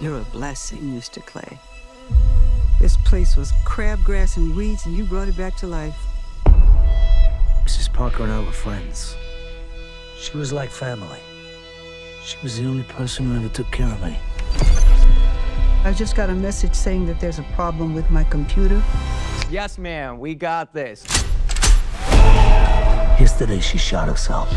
You're a blessing, Mr. Clay. This place was crabgrass and weeds, and you brought it back to life. Mrs. Parker and I were friends. She was like family. She was the only person who ever took care of me. I just got a message saying that there's a problem with my computer. Yes, ma'am, we got this. Yesterday, she shot herself.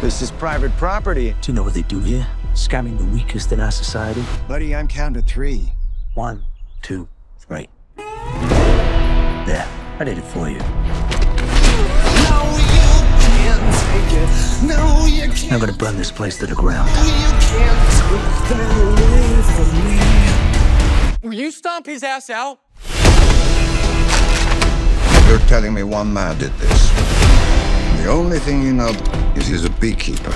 This is private property. Do you know what they do here? Scamming the weakest in our society. Buddy, I'm counting to three. 1, 2, 3. There, I did it for you. No, you can't take it. No, you can't. I'm gonna burn this place to the ground. You can't take that away from me. Will you stomp his ass out? You're telling me one man did this. The only thing you know is he's a beekeeper.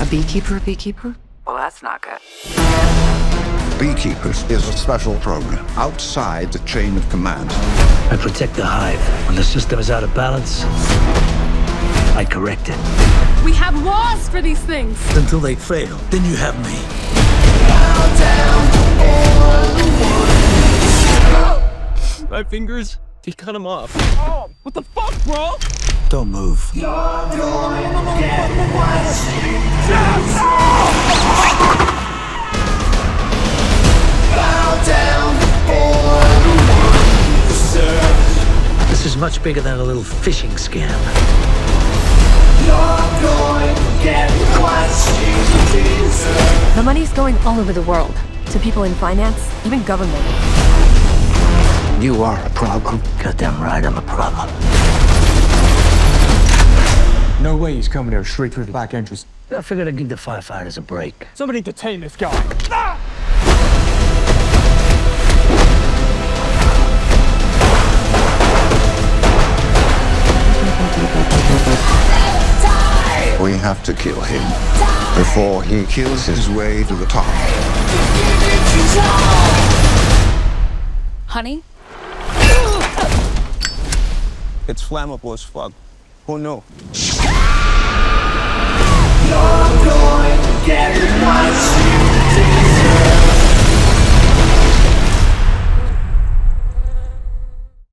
A beekeeper, a beekeeper? Well, that's not good. Beekeepers is a special program outside the chain of command. I protect the hive. When the system is out of balance, I correct it. We have laws for these things. Until they fail, then you have me. Bow down. My fingers, he cut them off. Oh, what the fuck, bro? Don't move. You're doing down. This is much bigger than a little phishing scam. You're going to get what you deserve. The money's going all over the world. To people in finance, even government. You are a problem. Goddamn right, I'm a problem. No way he's coming here straight through the back entrance. I figured I'd give the firefighters a break. Somebody detain this guy. Ah! We have to kill him before he kills his way to the top. Honey? It's flammable as fuck. Oh no. You're going to get it.